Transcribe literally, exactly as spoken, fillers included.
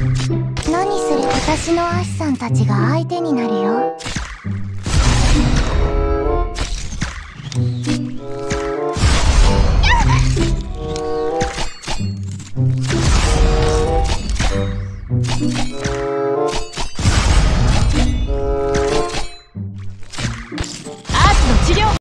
何する私のアシさんたちが相手になるよ。